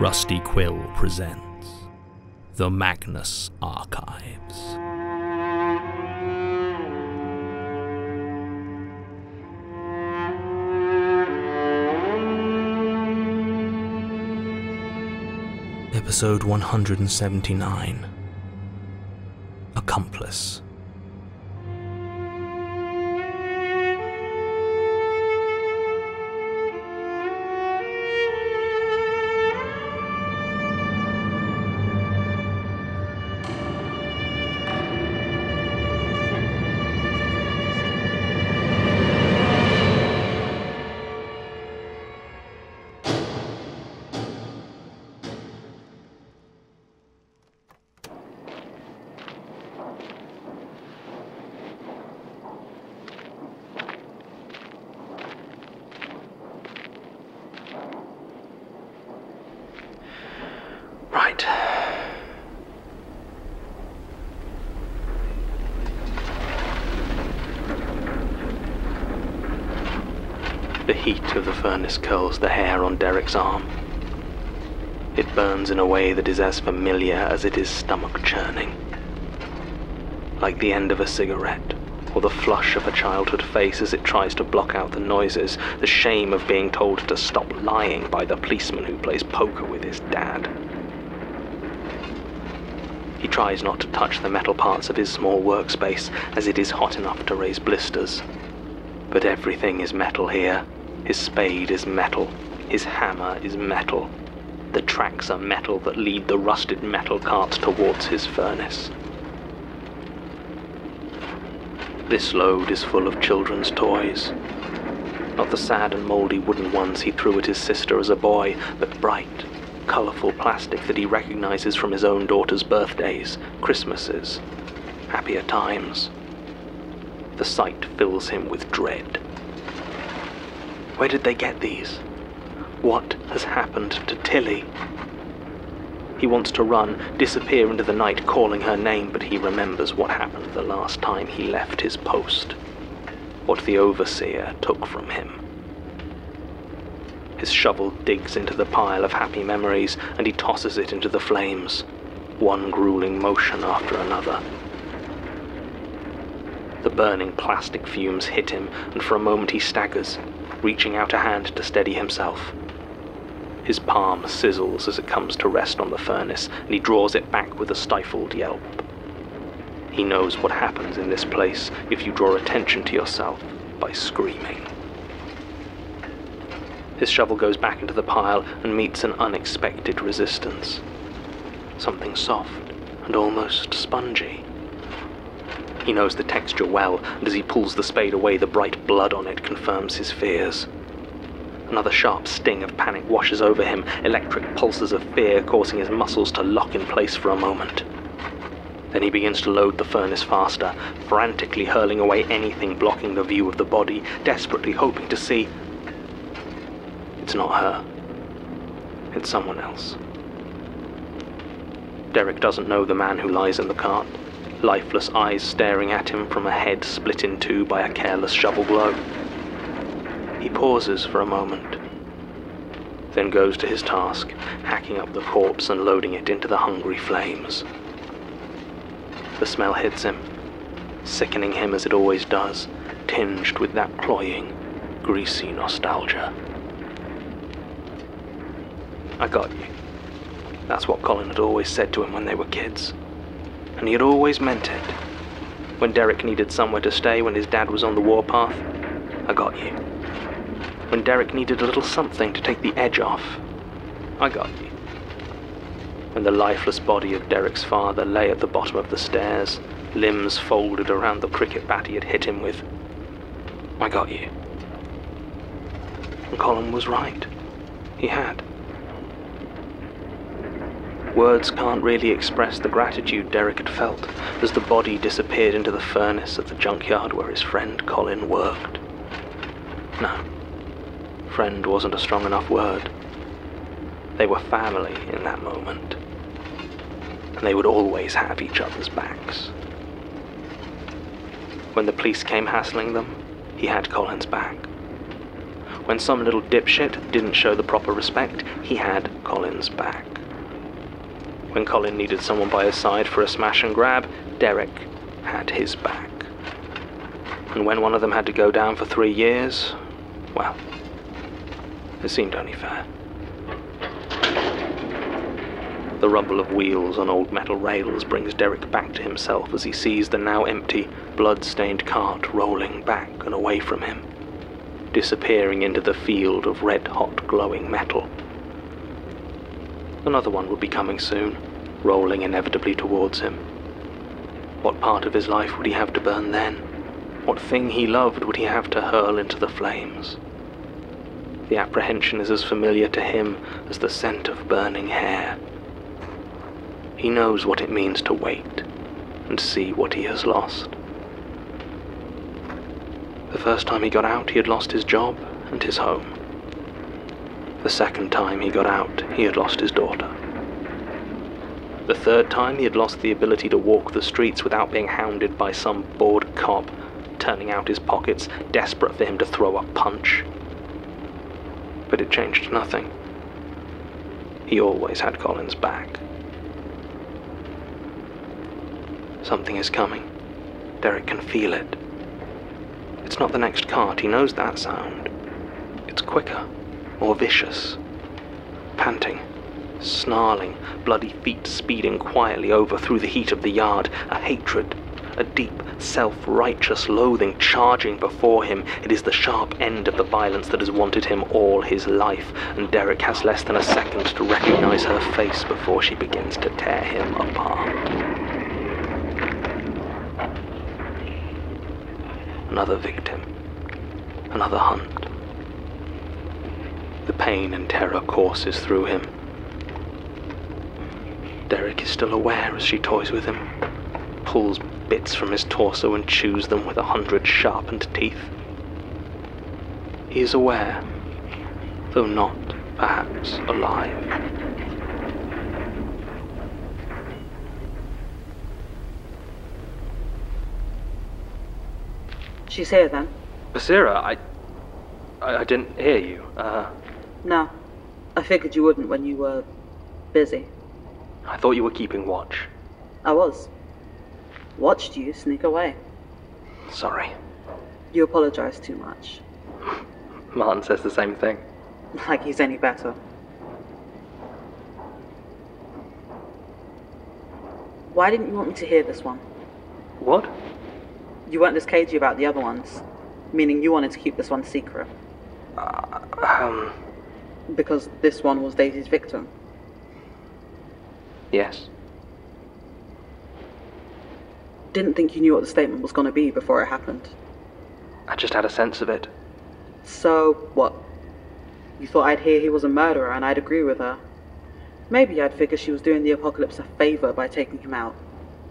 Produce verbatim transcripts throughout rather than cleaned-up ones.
Rusty Quill presents The Magnus Archives. Episode one hundred seventy-nine. Accomplice. The heat of the furnace curls the hair on Derek's arm. It burns in a way that is as familiar as it is stomach-churning. Like the end of a cigarette, or the flush of a childhood face as it tries to block out the noises, the shame of being told to stop lying by the policeman who plays poker with his dad. He tries not to touch the metal parts of his small workspace, as it is hot enough to raise blisters. But everything is metal here. His spade is metal, his hammer is metal. The tracks are metal that lead the rusted metal carts towards his furnace. This load is full of children's toys. Not the sad and mouldy wooden ones he threw at his sister as a boy, but bright, colourful plastic that he recognises from his own daughter's birthdays, Christmases, happier times. The sight fills him with dread. Where did they get these? What has happened to Tilly? He wants to run, disappear into the night, calling her name, but he remembers what happened the last time he left his post, what the overseer took from him. His shovel digs into the pile of happy memories, and he tosses it into the flames, one grueling motion after another. The burning plastic fumes hit him, and for a moment he staggers, reaching out a hand to steady himself. His palm sizzles as it comes to rest on the furnace, and he draws it back with a stifled yelp. He knows what happens in this place if you draw attention to yourself by screaming. His shovel goes back into the pile and meets an unexpected resistance. Something soft and almost spongy. He knows the texture well, and as he pulls the spade away, the bright blood on it confirms his fears. Another sharp sting of panic washes over him, electric pulses of fear causing his muscles to lock in place for a moment. Then he begins to load the furnace faster, frantically hurling away anything blocking the view of the body, desperately hoping to see. It's not her. It's someone else. Derek doesn't know the man who lies in the cart. Lifeless eyes staring at him from a head split in two by a careless shovel blow. He pauses for a moment, then goes to his task, hacking up the corpse and loading it into the hungry flames. The smell hits him, sickening him as it always does, tinged with that cloying, greasy nostalgia. "I got you." That's what Colin had always said to him when they were kids. And he had always meant it. When Derek needed somewhere to stay when his dad was on the warpath, "I got you." When Derek needed a little something to take the edge off, "I got you." When the lifeless body of Derek's father lay at the bottom of the stairs, limbs folded around the cricket bat he had hit him with, "I got you." And Colin was right. He had. Words can't really express the gratitude Derek had felt as the body disappeared into the furnace at the junkyard where his friend Colin worked. No, friend wasn't a strong enough word. They were family in that moment, and they would always have each other's backs. When the police came hassling them, he had Colin's back. When some little dipshit didn't show the proper respect, he had Colin's back. When Colin needed someone by his side for a smash and grab, Derek had his back. And when one of them had to go down for three years, well, it seemed only fair. The rumble of wheels on old metal rails brings Derek back to himself as he sees the now empty, blood-stained cart rolling back and away from him, disappearing into the field of red-hot glowing metal. Another one would be coming soon, rolling inevitably towards him. What part of his life would he have to burn then? What thing he loved would he have to hurl into the flames? The apprehension is as familiar to him as the scent of burning hair. He knows what it means to wait and see what he has lost. The first time he got out, he had lost his job and his home. The second time he got out, he had lost his daughter. The third time, he had lost the ability to walk the streets without being hounded by some bored cop, turning out his pockets, desperate for him to throw a punch. But it changed nothing. He always had Colin's back. Something is coming. Derek can feel it. It's not the next cart, he knows that sound. It's quicker, more vicious. Panting, snarling, bloody feet speeding quietly over through the heat of the yard, a hatred, a deep, self-righteous loathing charging before him. It is the sharp end of the violence that has wanted him all his life, and Derek has less than a second to recognize her face before she begins to tear him apart. Another victim, another hunt. The pain and terror courses through him. Derek is still aware as she toys with him, pulls bits from his torso and chews them with a hundred sharpened teeth. He is aware, though not, perhaps, alive. She's here, then? Basira, I, I... I didn't hear you. Uh... No. I figured you wouldn't when you were busy. I thought you were keeping watch. I was. Watched you sneak away. Sorry. You apologise too much. Martin says the same thing. Like he's any better. Why didn't you want me to hear this one? What? You weren't as cagey about the other ones, meaning you wanted to keep this one secret. Uh, um... Because this one was Daisy's victim. Yes. Didn't think you knew what the statement was going to be before it happened. I just had a sense of it. So, what? You thought I'd hear he was a murderer and I'd agree with her. Maybe I'd figure she was doing the apocalypse a favour by taking him out.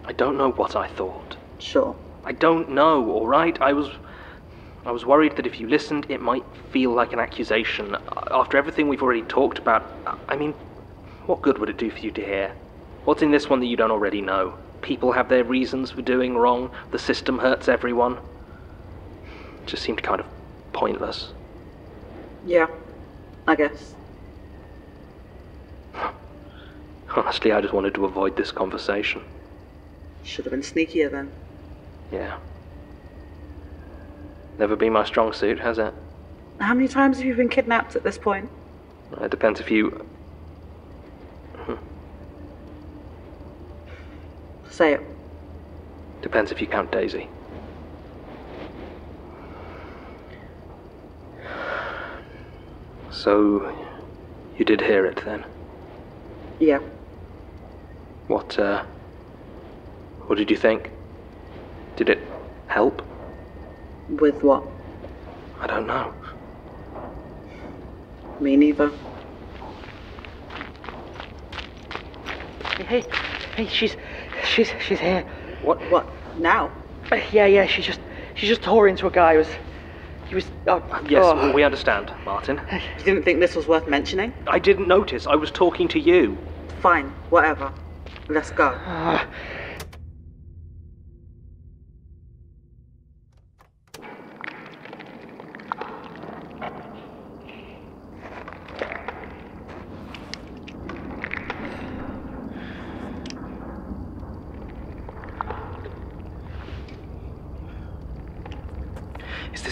I don't know what I thought. Sure. I don't know, all right? I was I was worried that if you listened, it might feel like an accusation. After everything we've already talked about, I mean, what good would it do for you to hear? What's in this one that you don't already know? People have their reasons for doing wrong. The system hurts everyone. It just seemed kind of pointless. Yeah, I guess. Honestly, I just wanted to avoid this conversation. Should have been sneakier then. Yeah. Never been my strong suit, has it? How many times have you been kidnapped at this point? It depends if you... Say it. Depends if you count Daisy. So, you did hear it then? Yeah. What, uh... what did you think? Did it help? With what? I don't know. Me neither. Hey, hey, she's, she's, she's here. What? What? Now? Yeah, yeah. She just, she just tore into a guy. He was, he was. Oh, yes, oh. We understand, Martin. You didn't think this was worth mentioning? I didn't notice. I was talking to you. Fine, whatever. Let's go. Uh.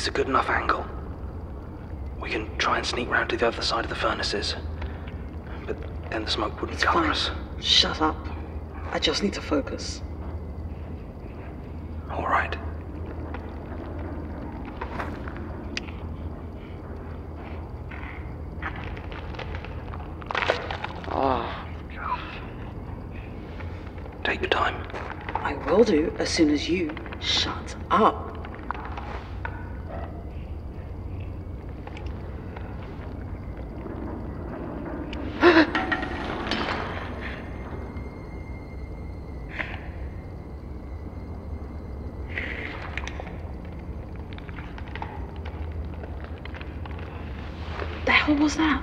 it's a good enough angle. We can try and sneak round to the other side of the furnaces. But then the smoke wouldn't cover us. Shut up. I just need to focus. All right. Oh. Take your time. I will do as soon as you shut up. What was that?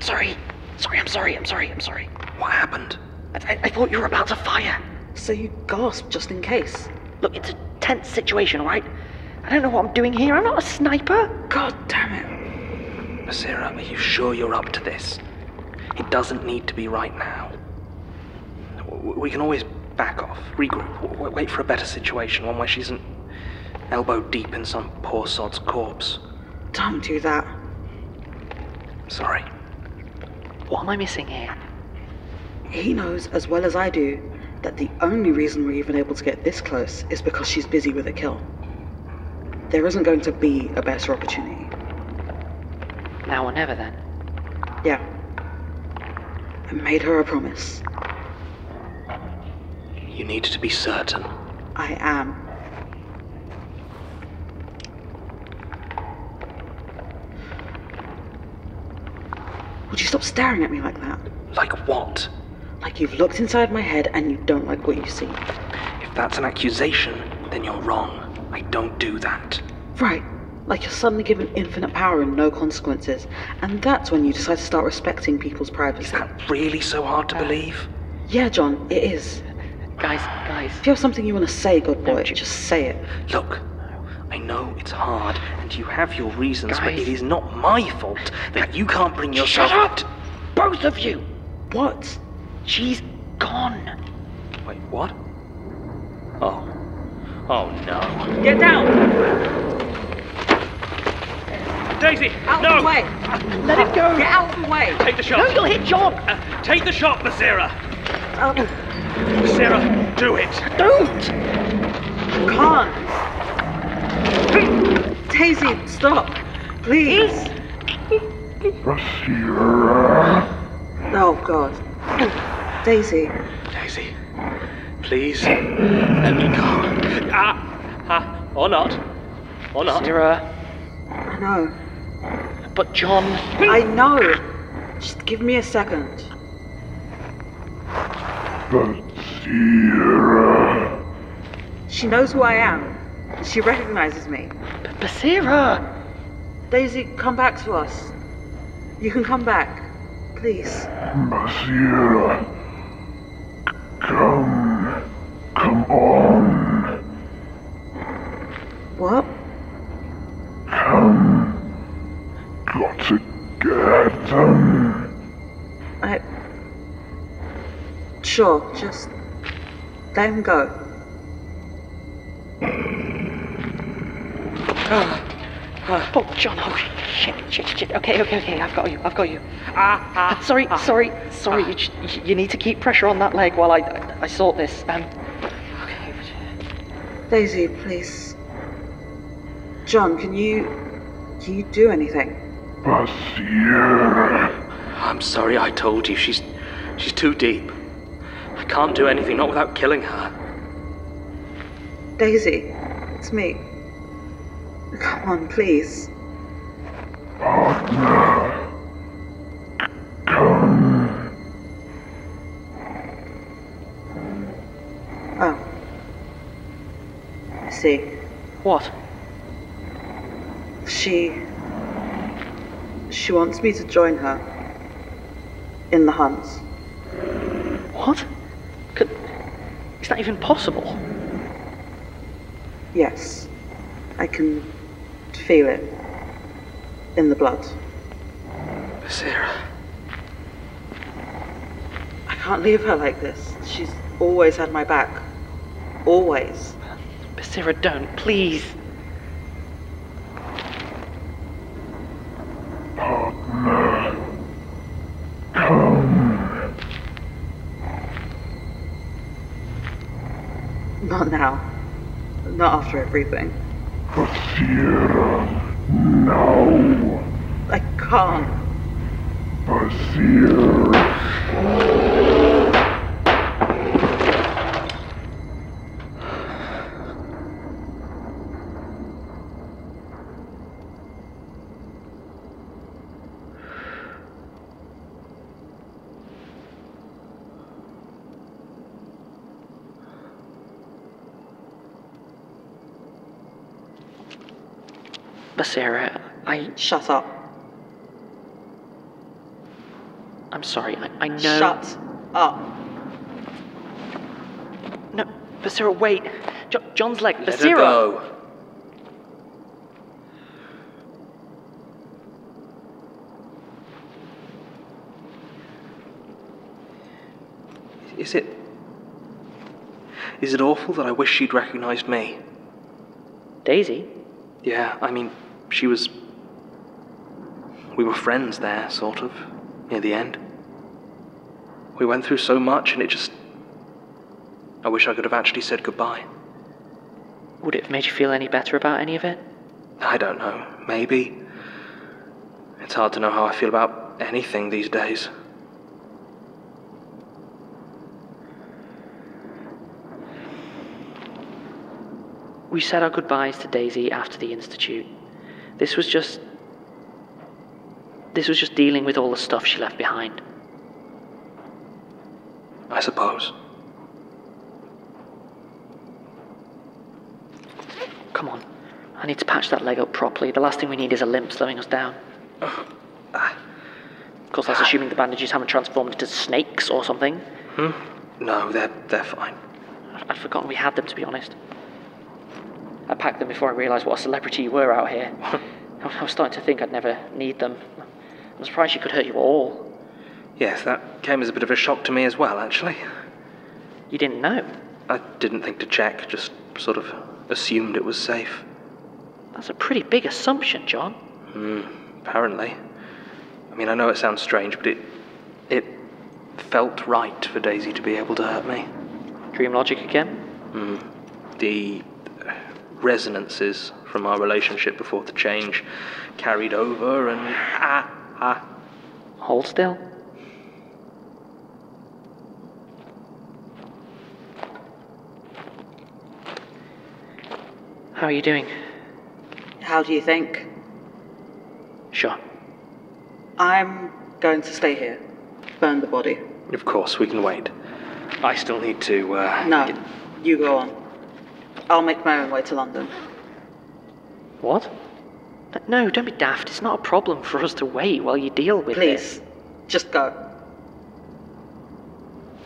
Sorry. Sorry, I'm sorry, I'm sorry, I'm sorry. What happened? I, I thought you were about to fire. So you gasped just in case. Look, it's a tense situation, all right? I don't know what I'm doing here. I'm not a sniper. God damn it. Basira, are you sure you're up to this? It doesn't need to be right now. We can always back off, regroup, wait for a better situation, one where she isn't elbow deep in some poor sod's corpse. Don't do that. Sorry. What am I missing here? He knows, as well as I do, that the only reason we're even able to get this close is because she's busy with a kill. There isn't going to be a better opportunity. Now or never, then? Yeah. I made her a promise. You need to be certain. I am. Would you stop staring at me like that? Like what? Like you've looked inside my head and you don't like what you see. If that's an accusation, then you're wrong. I don't do that. Right. Like you're suddenly given infinite power and no consequences. And that's when you decide to start respecting people's privacy. Is that really so hard to uh, believe? Yeah, John, it is. Guys, guys. If you have something you want to say, good boy, you... just say it. Look. I know it's hard, and you have your reasons, guys, but it is not my fault that you can't bring yourself... Shut up! To... Both of you! What? She's gone. Wait, what? Oh. Oh, no. Get down! Daisy, out no! Out of the way! Let it go! Get out of the way! Take the shot! No, you'll hit John! Uh, take the shot, Basira! Um. Basira, do it! Don't! You can't! Daisy, stop, please. Basira. Oh, God. Daisy. Daisy, please let me go. Ah, ah, or not. Or not. Basira. I know. But, John. I know. Just give me a second. Basira. She knows who I am. She recognizes me. But Basira! Daisy, come back to us. You can come back. Please. Basira. Come. Come on. What? Come. Got to get them. I... Sure, just... let him go. Oh. Oh. Oh, John, oh, shit, shit, shit, okay, okay, okay, I've got you, I've got you. Ah, ah, sorry, ah, sorry, sorry, ah. you, you need to keep pressure on that leg while I, I, I sort this, um, okay. Daisy, please. John, can you, can you do anything? Basira. I'm sorry, I told you, she's, she's too deep. I can't do anything, not without killing her. Daisy, it's me. Come on, please. Partner. Come. Oh. I see. What? She... She wants me to join her. In the hunt. What? Could... Is that even possible? Yes. I can... feel it. In the blood. Basira. I can't leave her like this. She's always had my back. Always. Basira, don't. Please. Not now. Not after everything. Basira, now! I can't. Basira! Basira, I... Shut up. I'm sorry, I, I know... Shut up. No, Basira, wait. Jo John's leg. Basira! Let her go. Is it... Is it awful that I wish she'd recognized me? Daisy? Yeah, I mean... She was... We were friends there, sort of, near the end. We went through so much, and it just... I wish I could have actually said goodbye. Would it have made you feel any better about any of it? I don't know. Maybe. It's hard to know how I feel about anything these days. We said our goodbyes to Daisy after the Institute. This was just... This was just dealing with all the stuff she left behind. I suppose. Come on. I need to patch that leg up properly. The last thing we need is a limp slowing us down. Of course, that's assuming the bandages haven't transformed into snakes or something. Hmm? No, they're, they're fine. I'd forgotten we had them, to be honest. I packed them before I realised what a celebrity you were out here. I was starting to think I'd never need them. I'm surprised she could hurt you at all. Yes, that came as a bit of a shock to me as well, actually. You didn't know? I didn't think to check, just sort of assumed it was safe. That's a pretty big assumption, John. Hmm, apparently. I mean, I know it sounds strange, but it... it felt right for Daisy to be able to hurt me. Dream logic again? Hmm. The... resonances from our relationship before the change carried over and... Ah, ah. Hold still. How are you doing? How do you think? Sure. I'm going to stay here. Burn the body. Of course, we can wait. I still need to... Uh, no, get... you go on. I'll make my own way to London. What? No, don't be daft. It's not a problem for us to wait while you deal with it. Please, just go.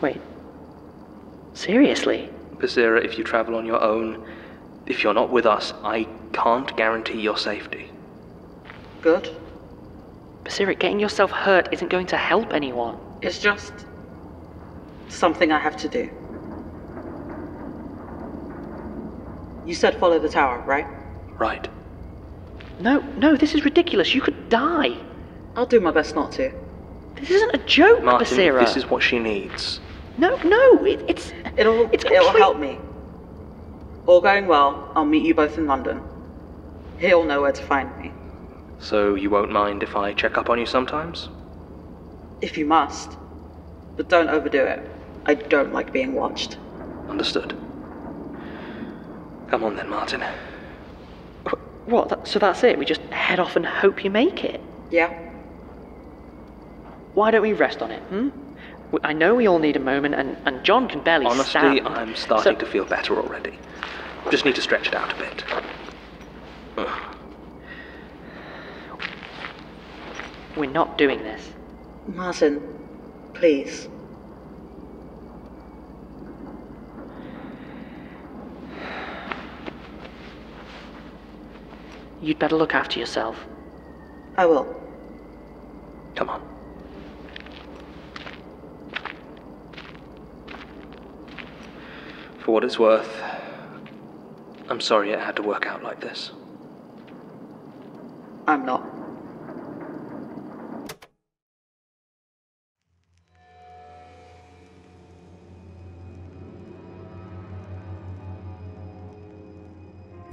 Wait. Seriously? Basira, if you travel on your own, if you're not with us, I can't guarantee your safety. Good. Basira, getting yourself hurt isn't going to help anyone. It's just... something I have to do. You said follow the tower, right? Right. No, no, this is ridiculous. You could die. I'll do my best not to. This isn't a joke, Martin, Basira. This is what she needs. No, no, it, it's... It'll, it's it'll help me. All going well, I'll meet you both in London. He'll know where to find me. So you won't mind if I check up on you sometimes? If you must. But don't overdo it. I don't like being watched. Understood. Come on then, Martin. What? So that's it? We just head off and hope you make it? Yeah. Why don't we rest on it, hmm? I know we all need a moment, and, and John can barely Honestly, stand. Honestly, I'm starting so... to feel better already. Just need to stretch it out a bit. Ugh. We're not doing this. Martin, please. You'd better look after yourself. I will. Come on. For what it's worth, I'm sorry it had to work out like this. I'm not.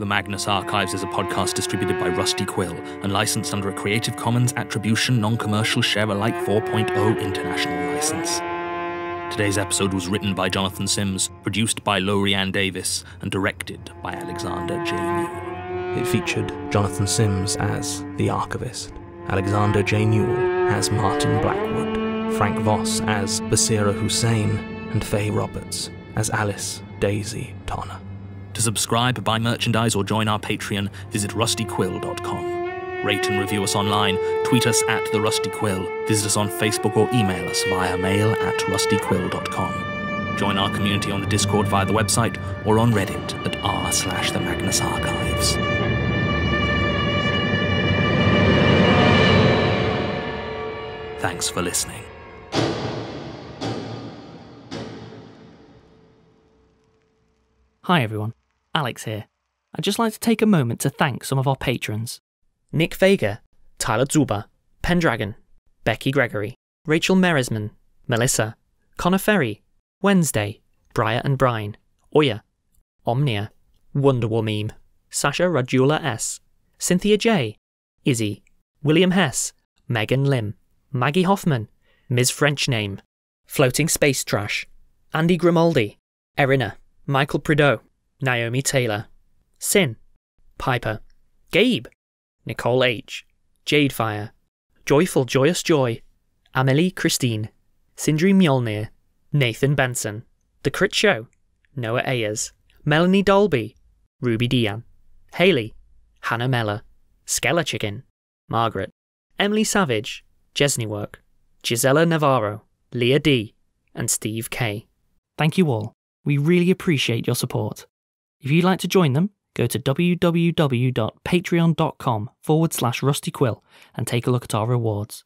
The Magnus Archives is a podcast distributed by Rusty Quill and licensed under a Creative Commons Attribution Non-Commercial Share Alike four point oh International License. Today's episode was written by Jonathan Sims, produced by Lowri Ann Davies, and directed by Alexander J. Newell. It featured Jonathan Sims as The Archivist, Alexander J. Newell as Martin Blackwood, Frank Voss as Basira Hussain, and Faye Roberts as Alice Daisy Tonner. To subscribe, buy merchandise, or join our Patreon, visit rusty quill dot com. Rate and review us online, tweet us at The Rusty Quill, visit us on Facebook, or email us via mail at rusty quill dot com. Join our community on the Discord via the website, or on Reddit at r slash The Magnus Archives. Thanks for listening. Hi everyone, Alex here. I'd just like to take a moment to thank some of our patrons. Nick Vega, Tyler Zuba, Pendragon, Becky Gregory, Rachel Meresman, Melissa, Connor Ferry, Wednesday, Briar and Brian, Oya, Omnia, Wonderwall Meme, Sasha Radula S, Cynthia J, Izzy, William Hess, Megan Lim, Maggie Hoffman, Miz French Name, Floating Space Trash, Andy Grimaldi, Erina, Michael Prideaux, Naomi Taylor, Sin, Piper, Gabe, Nicole H, Jadefire, Joyful Joyous Joy, Amelie Christine, Sindri Mjolnir, Nathan Benson, The Crit Show, Noah Ayers, Melanie Dolby, Ruby Dean, Haley, Hannah Meller, Skella Chicken, Margaret, Emily Savage, Jesnywork, Gisela Navarro, Leah D, and Steve K. Thank you all. We really appreciate your support. If you'd like to join them, go to w w w dot patreon dot com forward slash rustyquill and take a look at our rewards.